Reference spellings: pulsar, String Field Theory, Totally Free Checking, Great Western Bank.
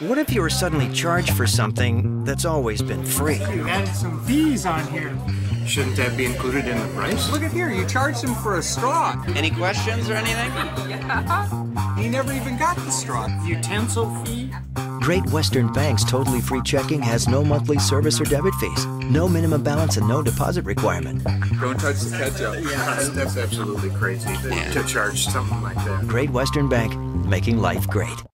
What if you were suddenly charged for something that's always been free? You added some fees on here. Shouldn't that be included in the price? Look at here, you charged him for a straw. Any questions or anything? Yeah. He never even got the straw. Utensil fee? Great Western Bank's Totally Free Checking has no monthly service or debit fees, no minimum balance, and no deposit requirement. Don't touch the ketchup. Yeah, that's absolutely crazy to charge something like that. Great Western Bank, making life great.